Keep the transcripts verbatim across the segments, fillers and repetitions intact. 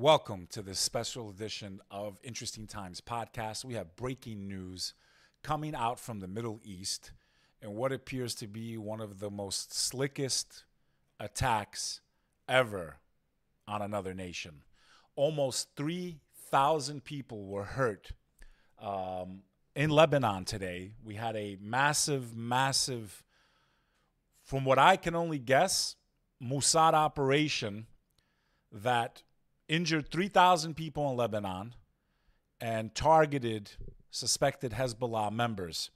Welcome to this special edition of Interesting Times Podcast. We have breaking news coming out from the Middle East and what appears to be one of the most slickest attacks ever on another nation. Almost three thousand people were hurt um, in Lebanon today. We had a massive, massive, from what I can only guess, Mossad operation that injured three thousand people in Lebanon and targeted suspected Hezbollah members.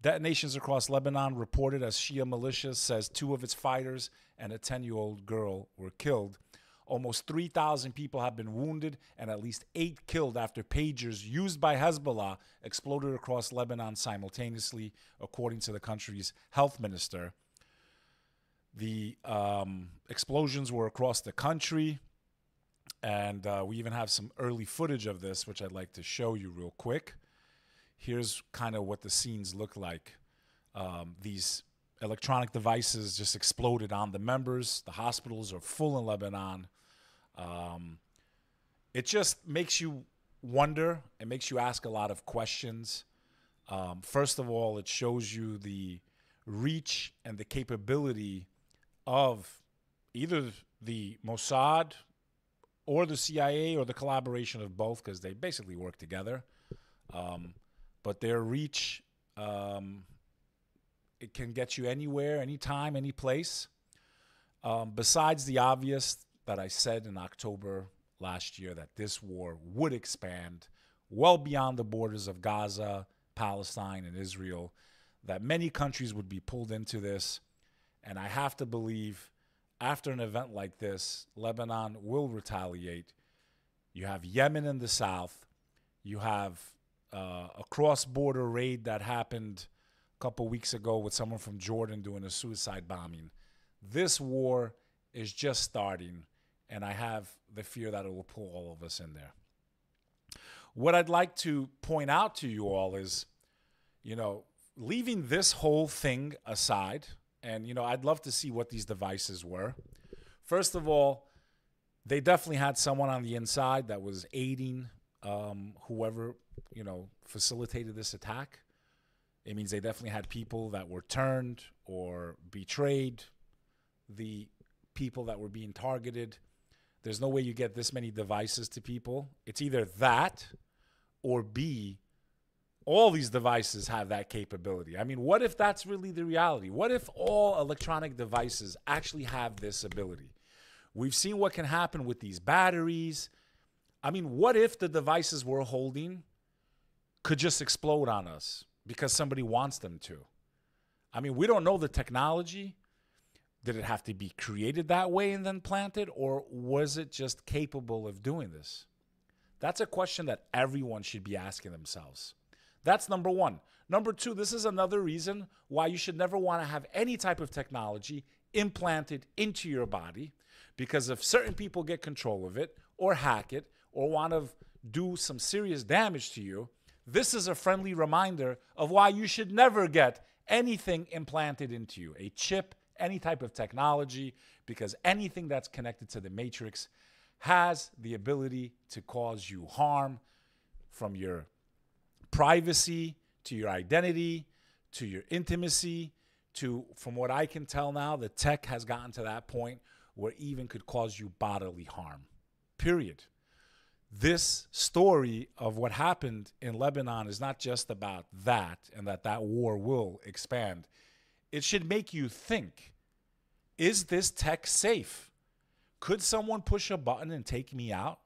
Detonations across Lebanon reported as Shia militia says two of its fighters and a ten-year-old girl were killed. Almost three thousand people have been wounded and at least eight killed after pagers used by Hezbollah exploded across Lebanon simultaneously, according to the country's health minister. The um, explosions were across the country. And uh, we even have some early footage of this, which I'd like to show you real quick. Here's kind of what the scenes look like. Um, these electronic devices just exploded on the members. The hospitals are full in Lebanon. Um, it just makes you wonder. It makes you ask a lot of questions. Um, first of all, it shows you the reach and the capability of either the Mossad or the C I A, or the collaboration of both, because they basically work together. Um, but their reach, um, it can get you anywhere, anytime, any place. Um, besides the obvious that I said in October last year that this war would expand well beyond the borders of Gaza, Palestine, and Israel, that many countries would be pulled into this. And I have to believe after an event like this, Lebanon will retaliate. You have Yemen in the south. You have uh, a cross-border raid that happened a couple weeks ago with someone from Jordan doing a suicide bombing. This war is just starting, and I have the fear that it will pull all of us in there. What I'd like to point out to you all is, you know, leaving this whole thing aside, and, you know, I'd love to see what these devices were. First of all, they definitely had someone on the inside that was aiding um, whoever, you know, facilitated this attack. It means they definitely had people that were turned or betrayed the people that were being targeted. There's no way you get this many devices to people. It's either that or B, all these devices have that capability. I mean, what if that's really the reality? What if all electronic devices actually have this ability? We've seen what can happen with these batteries. I mean, what if the devices we're holding could just explode on us because somebody wants them to? I mean, we don't know the technology. Did it have to be created that way and then planted, or was it just capable of doing this? That's a question that everyone should be asking themselves. That's number one. Number two, this is another reason why you should never want to have any type of technology implanted into your body, because if certain people get control of it or hack it or want to do some serious damage to you, this is a friendly reminder of why you should never get anything implanted into you, a chip, any type of technology, because anything that's connected to the matrix has the ability to cause you harm, from your privacy, to your identity, to your intimacy, to, from what I can tell now, the tech has gotten to that point where even could cause you bodily harm, period. This story of what happened in Lebanon is not just about that and that that war will expand. It should make you think, is this tech safe? Could someone push a button and take me out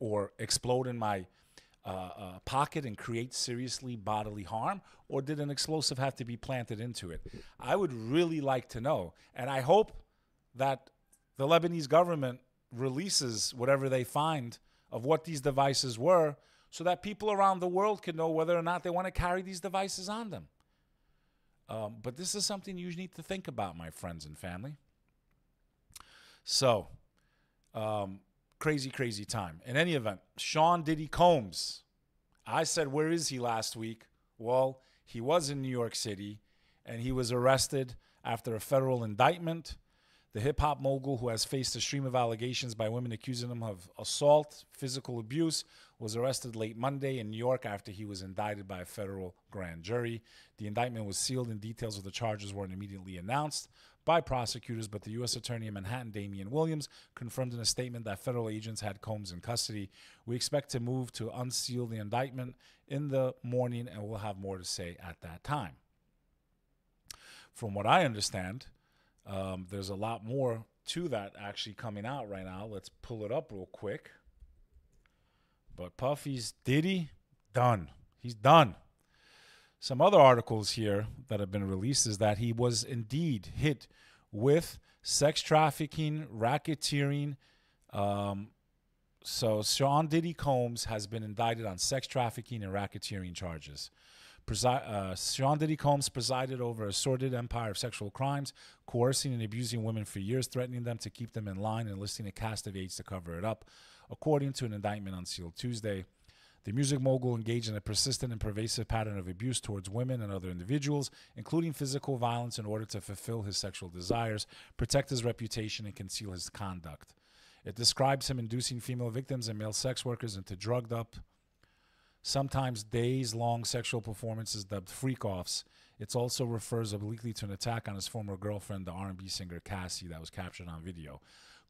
or explode in my Uh, uh, pocket and create seriously bodily harm, or did an explosive have to be planted into it? I would really like to know, and I hope that the Lebanese government releases whatever they find of what these devices were so that people around the world can know whether or not they want to carry these devices on them. Um, but this is something you need to think about, my friends and family. So, um, Crazy, crazy time. In any event, Sean Diddy Combs. I said, where is he last week? Well, he was in New York City, and he was arrested after a federal indictment. the hip-hop mogul who has faced a stream of allegations by women accusing him of assault, physical abuse, was arrested late Monday in New York after he was indicted by a federal grand jury. The indictment was sealed and details of the charges weren't immediately announced by prosecutors, but the U S Attorney in Manhattan, Damian Williams, confirmed in a statement that federal agents had Combs in custody. We expect to move to unseal the indictment in the morning, and we'll have more to say at that time. From what I understand, um, there's a lot more to that actually coming out right now. Let's pull it up real quick. But Puffy's Diddy, done. He's done. Some other articles here that have been released is that he was indeed hit with sex trafficking, racketeering. Um, so Sean Diddy Combs has been indicted on sex trafficking and racketeering charges. Presi uh, Sean Diddy Combs presided over a sordid empire of sexual crimes, coercing and abusing women for years, threatening them to keep them in line, and enlisting a cast of aides to cover it up, according to an indictment unsealed Tuesday. The music mogul engaged in a persistent and pervasive pattern of abuse towards women and other individuals, including physical violence, in order to fulfill his sexual desires, protect his reputation, and conceal his conduct. It describes him inducing female victims and male sex workers into drugged up, sometimes days-long sexual performances dubbed freak-offs. It also refers obliquely to an attack on his former girlfriend, the R and B singer Cassie, that was captured on video.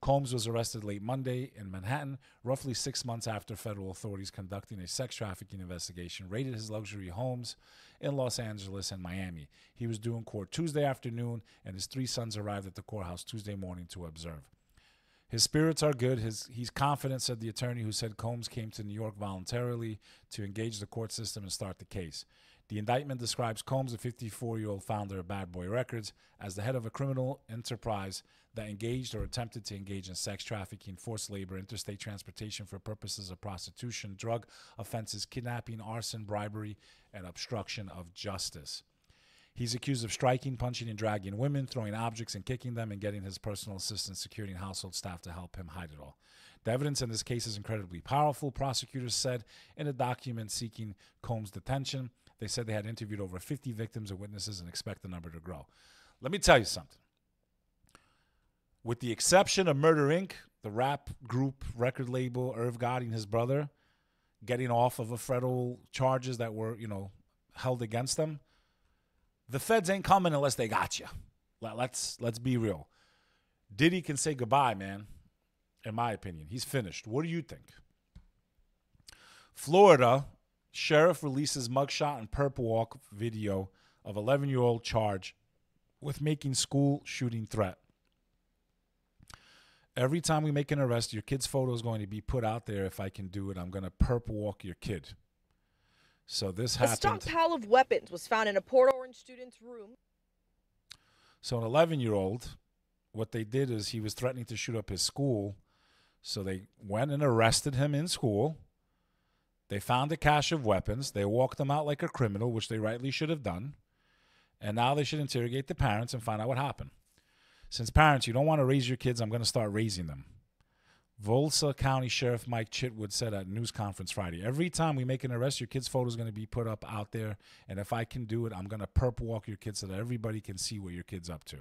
Combs was arrested late Monday in Manhattan, roughly six months after federal authorities conducting a sex trafficking investigation raided his luxury homes in Los Angeles and Miami. He was due in court Tuesday afternoon, and his three sons arrived at the courthouse Tuesday morning to observe. His spirits are good. His, he's confident, said the attorney, who said Combs came to New York voluntarily to engage the court system and start the case. The indictment describes Combs, the fifty-four-year-old founder of Bad Boy Records, as the head of a criminal enterprise that engaged or attempted to engage in sex trafficking, forced labor, interstate transportation for purposes of prostitution, drug offenses, kidnapping, arson, bribery, and obstruction of justice. He's accused of striking, punching, and dragging women, throwing objects and kicking them, and getting his personal assistant, security, and household staff to help him hide it all. The evidence in this case is incredibly powerful, prosecutors said in a document seeking Combs' detention. They said they had interviewed over fifty victims and witnesses and expect the number to grow. Let me tell you something. With the exception of Murder, Incorporated, the rap group record label, Irv Gotti and his brother getting off of a federal charges that were, you know, held against them, the feds ain't coming unless they got you. Let's, let's be real. Diddy can say goodbye, man, in my opinion. He's finished. What do you think? Florida sheriff releases mugshot and perp walk video of eleven-year-old charged with making school shooting threat. Every time we make an arrest, your kid's photo is going to be put out there. If I can do it, I'm going to perp walk your kid. So this happened. A stockpile of weapons was found in a Port Orange student's room. So an eleven-year-old, what they did is he was threatening to shoot up his school. So they went and arrested him in school. They found a cache of weapons. They walked him out like a criminal, which they rightly should have done. And now they should interrogate the parents and find out what happened. Since parents, you don't want to raise your kids, I'm going to start raising them. Volusia County Sheriff Mike Chitwood said at a news conference Friday, every time we make an arrest, your kid's photo is going to be put up out there. And if I can do it, I'm going to perp walk your kids so that everybody can see what your kid's up to.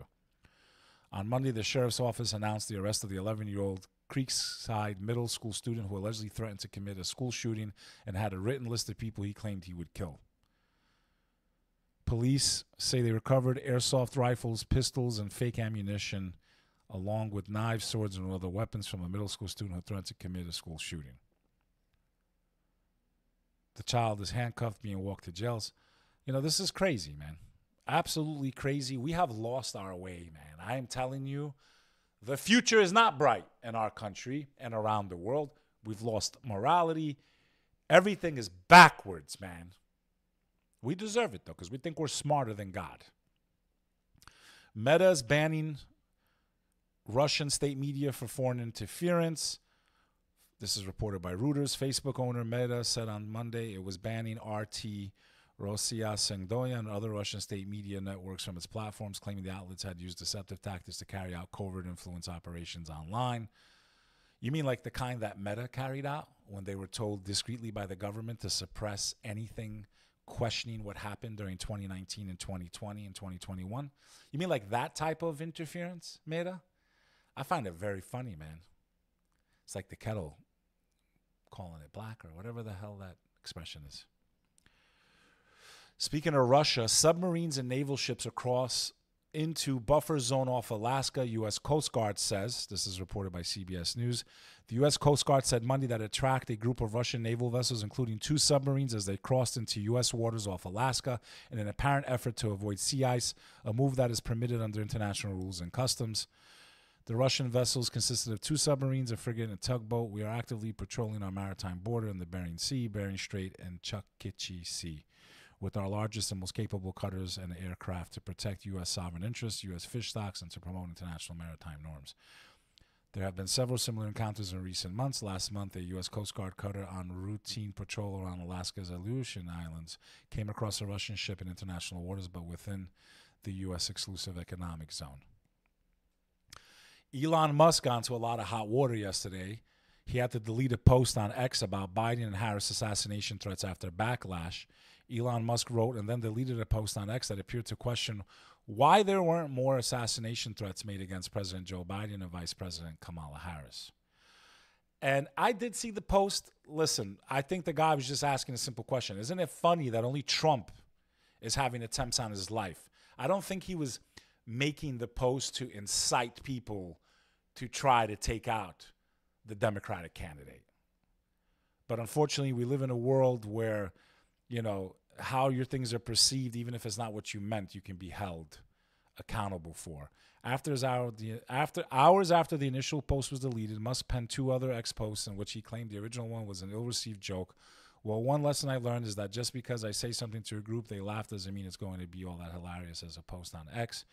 On Monday, the sheriff's office announced the arrest of the eleven-year-old Creekside middle school student who allegedly threatened to commit a school shooting and had a written list of people he claimed he would kill. Police say they recovered airsoft rifles, pistols, and fake ammunition, along with knives, swords, and other weapons from a middle school student who threatened to commit a school shooting. The child is handcuffed, being walked to jails. You know, this is crazy, man. Absolutely crazy. We have lost our way, man. I am telling you, the future is not bright in our country and around the world. We've lost morality. Everything is backwards, man. We deserve it, though, because we think we're smarter than God. Meta is banning Russian state media for foreign interference. This is reported by Reuters. Facebook owner Meta said on Monday it was banning R T, Rossiya, Sengdoya, and other Russian state media networks from its platforms, claiming the outlets had used deceptive tactics to carry out covert influence operations online. You mean like the kind that Meta carried out when they were told discreetly by the government to suppress anything questioning what happened during twenty nineteen and twenty twenty and twenty twenty-one? You mean like that type of interference, Meta? I find it very funny, man. It's like the kettle calling it black or whatever the hell that expression is. Speaking of Russia, submarines and naval ships across into buffer zone off Alaska, U S. Coast Guard says. This is reported by C B S News. The U S. Coast Guard said Monday that it tracked a group of Russian naval vessels, including two submarines, as they crossed into U S waters off Alaska in an apparent effort to avoid sea ice, a move that is permitted under international rules and customs. The Russian vessels consisted of two submarines, a frigate, and a tugboat. We are actively patrolling our maritime border in the Bering Sea, Bering Strait, and Chukchi Sea with our largest and most capable cutters and aircraft to protect U S sovereign interests, U S fish stocks, and to promote international maritime norms. There have been several similar encounters in recent months. Last month, a U S. Coast Guard cutter on routine patrol around Alaska's Aleutian Islands came across a Russian ship in international waters, but within the U S exclusive economic zone. Elon Musk got into a lot of hot water yesterday. He had to delete a post on X about Biden and Harris assassination threats after backlash. Elon Musk wrote and then deleted a post on X that appeared to question why there weren't more assassination threats made against President Joe Biden and Vice President Kamala Harris. And I did see the post. Listen, I think the guy was just asking a simple question. Isn't it funny that only Trump is having attempts on his life? I don't think he was making the post to incite people to try to take out the Democratic candidate. But unfortunately, we live in a world where, you know, how your things are perceived, even if it's not what you meant, you can be held accountable for. After hours after the initial post was deleted, Musk penned two other X posts in which he claimed the original one was an ill-received joke. Well, one lesson I learned is that just because I say something to a group, they laugh, doesn't mean it's going to be all that hilarious as a post on X.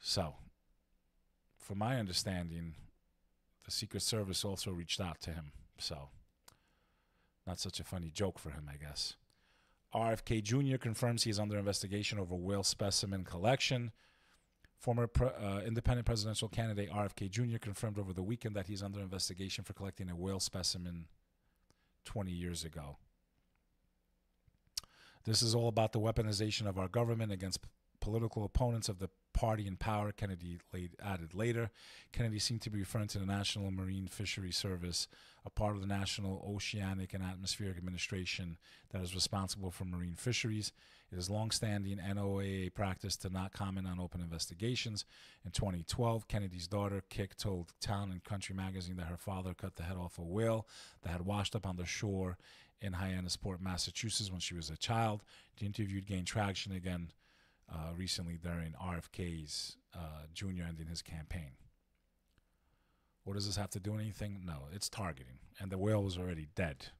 So, from my understanding, the Secret Service also reached out to him. So, not such a funny joke for him, I guess. R F K Junior confirms he is under investigation over whale specimen collection. Former pre uh, independent presidential candidate R F K Junior confirmed over the weekend that he's under investigation for collecting a whale specimen twenty years ago. This is all about the weaponization of our government against political opponents of the party in power, Kennedy laid, added later. Kennedy seemed to be referring to the National Marine Fisheries Service, a part of the National Oceanic and Atmospheric Administration that is responsible for marine fisheries. It is longstanding N O A A practice to not comment on open investigations. In twenty twelve, Kennedy's daughter, Kick, told Town and Country magazine that her father cut the head off a whale that had washed up on the shore in Hyannisport, Massachusetts when she was a child. The interview gained traction again Uh, recently during R F K's uh, Junior ending his campaign. What does this have to do with anything? No, it's targeting. And the whale was already dead.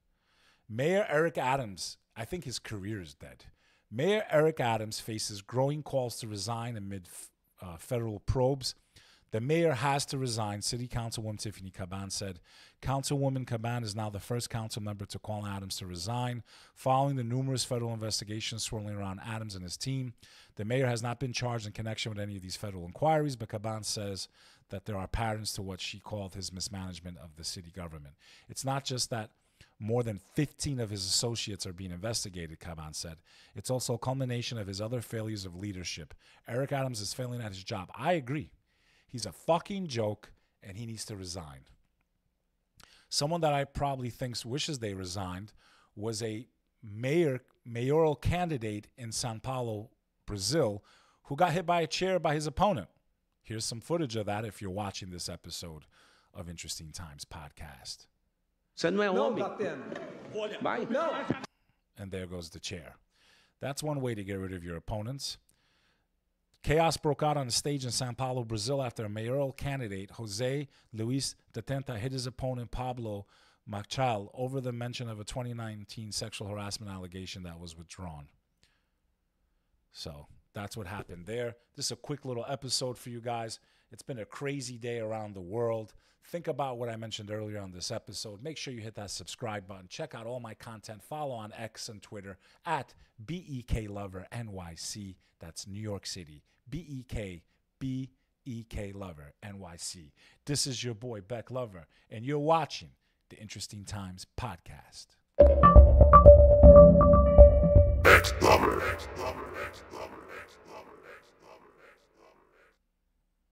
Mayor Eric Adams, I think his career is dead. Mayor Eric Adams faces growing calls to resign amid uh, federal probes. The mayor has to resign, City Councilwoman Tiffany Caban said. Councilwoman Caban is now the first council member to call on Adams to resign, following the numerous federal investigations swirling around Adams and his team. The mayor has not been charged in connection with any of these federal inquiries, but Caban says that there are patterns to what she called his mismanagement of the city government. It's not just that more than fifteen of his associates are being investigated, Caban said. It's also a culmination of his other failures of leadership. Eric Adams is failing at his job. I agree. He's a fucking joke, and he needs to resign. Someone that I probably thinks wishes they resigned was a mayor, mayoral candidate in Sao Paulo, Brazil, who got hit by a chair by his opponent. Here's some footage of that if you're watching this episode of Interesting Times Podcast. And there goes the chair. That's one way to get rid of your opponents. Chaos broke out on the stage in Sao Paulo, Brazil, after a mayoral candidate, José Luis de Tenta, hit his opponent, Pablo Machal, over the mention of a twenty nineteen sexual harassment allegation that was withdrawn. So that's what happened there. This is a quick little episode for you guys. It's been a crazy day around the world. Think about what I mentioned earlier on this episode. Make sure you hit that subscribe button. Check out all my content. Follow on X and Twitter at Bek Lover N Y C. That's New York City. B E K, B E K Lover, N Y C. This is your boy, Bek Lover, and you're watching the Interesting Times Podcast. Bek Lover.